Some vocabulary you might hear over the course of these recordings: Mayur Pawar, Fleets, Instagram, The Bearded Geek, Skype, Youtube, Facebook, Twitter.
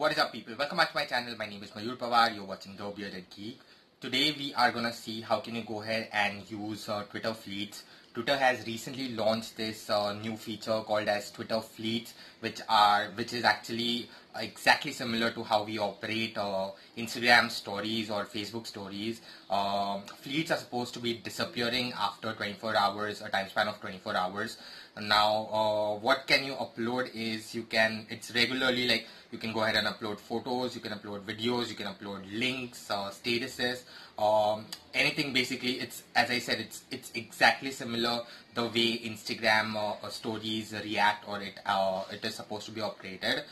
What is up, people? Welcome back to my channel. My name is Mayur Pawar. You're watching The Bearded Geek. Today we are gonna see how can you go ahead and use Twitter fleets. Twitter has recently launched this new feature called as Twitter fleets, which is actually exactly similar to how we operate Instagram stories or Facebook stories. Fleets are supposed to be disappearing after 24 hours, a time span of 24 hours. Now, what can you upload is it's regularly, like, you can go ahead and upload photos, you can upload videos, you can upload links, statuses, anything basically. It's, as I said, it's exactly similar the way Instagram stories react, or it is supposed to be operated.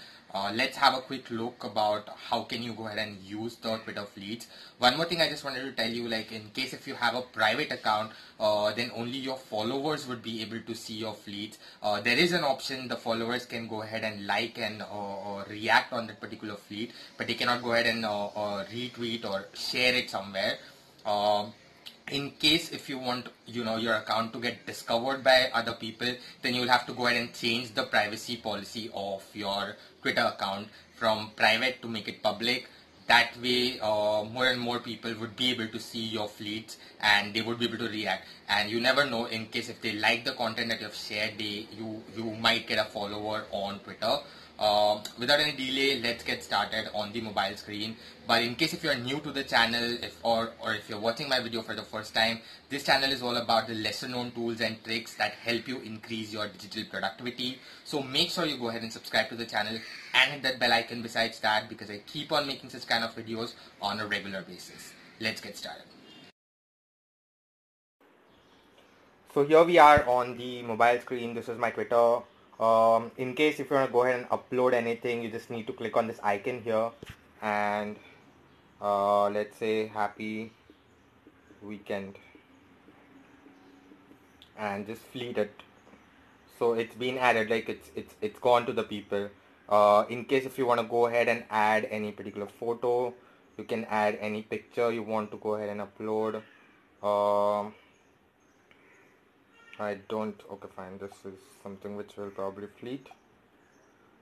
Let's have a quick look about how can you go ahead and use the Twitter fleets. One more thing I just wanted to tell you, like, in case if you have a private account, then only your followers would be able to see your fleets. There is an option, the followers can go ahead and like and react on that particular fleet, but they cannot go ahead and retweet or share it somewhere. In case if you want your account to get discovered by other people, then you'll have to go ahead and change the privacy policy of your Twitter account from private to make it public. That way, more and more people would be able to see your fleets and they would be able to react. And you never know, in case if they like the content that you've shared, you might get a follower on Twitter. Without any delay, let's get started on the mobile screen. But in case if you're new to the channel, or if you're watching my video for the first time, this channel is all about the lesser known tools and tricks that help you increase your digital productivity. So make sure you go ahead and subscribe to the channel and hit that bell icon besides that, because I keep on making such kind of videos on a regular basis. Let's get started. So here we are on the mobile screen. This is my Twitter. In case if you want to go ahead and upload anything, you just need to click on this icon here and let's say happy weekend and just fleet it. So it's been added, like it's gone to the people. In case if you want to go ahead and add any particular photo, you can add any picture you want to go ahead and upload. Okay, fine, this is something which will probably fleet.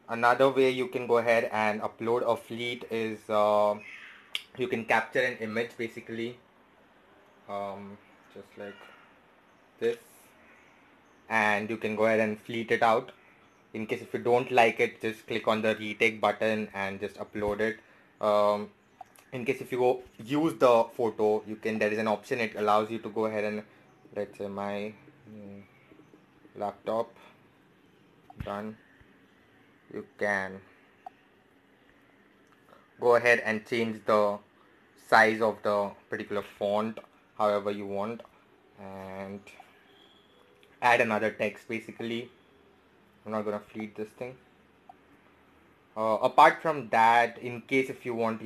Another way you can go ahead and upload a fleet is you can capture an image basically, just like this, and you can go ahead and fleet it out. In case if you don't like it, just click on the retake button and just upload it. In case if you go use the photo, there is an option, it allows you to go ahead and, let's say, my laptop, done. You can go ahead and change the size of the particular font however you want and add another text basically. I'm not gonna fleet this thing. Apart from that, in case if you want,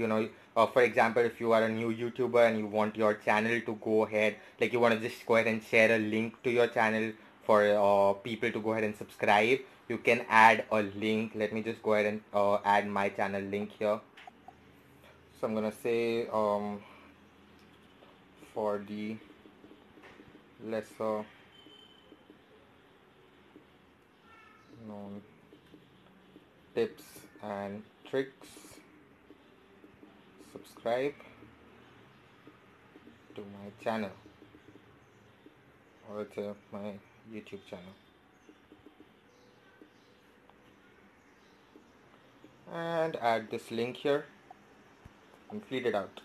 for example, if you are a new YouTuber and you want your channel to go ahead, like, you want to just go ahead and share a link to your channel for people to go ahead and subscribe, you can add a link. Let me just go ahead and add my channel link here. So I'm gonna say for the lesser known tips and tricks, subscribe to my channel, or to my YouTube channel, and add this link here and fleet it out.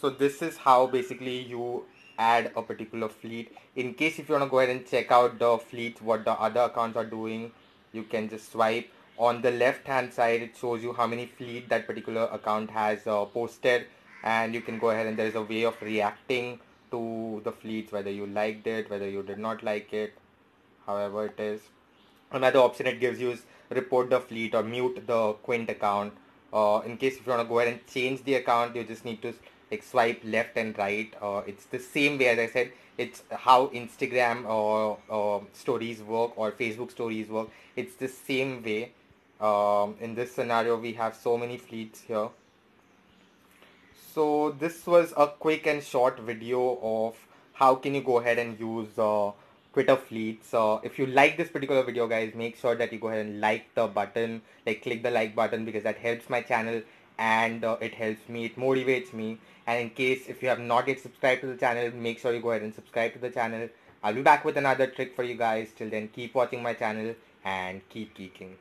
So this is how basically you add a particular fleet. In case if you want to go ahead and check out the fleets, what the other accounts are doing, you can just swipe. On the left hand side, it shows you how many fleets that particular account has posted, and you can go ahead and there is a way of reacting to the fleets, whether you liked it, whether you did not like it, however it is. Another option it gives you is report the fleet or mute the Quint account. In case if you want to go ahead and change the account, you just need to, like, swipe left and right. It's the same way, as I said, it's how Instagram stories work or Facebook stories work. It's the same way. In this scenario, we have so many fleets here. So this was a quick and short video of how can you go ahead and use Twitter fleet. So if you like this particular video, guys, make sure that you go ahead and like the button, like click the like button, because that helps my channel and it helps me, it motivates me. And in case if you have not yet subscribed to the channel, make sure you go ahead and subscribe to the channel. I'll be back with another trick for you guys. Till then, keep watching my channel and keep geeking.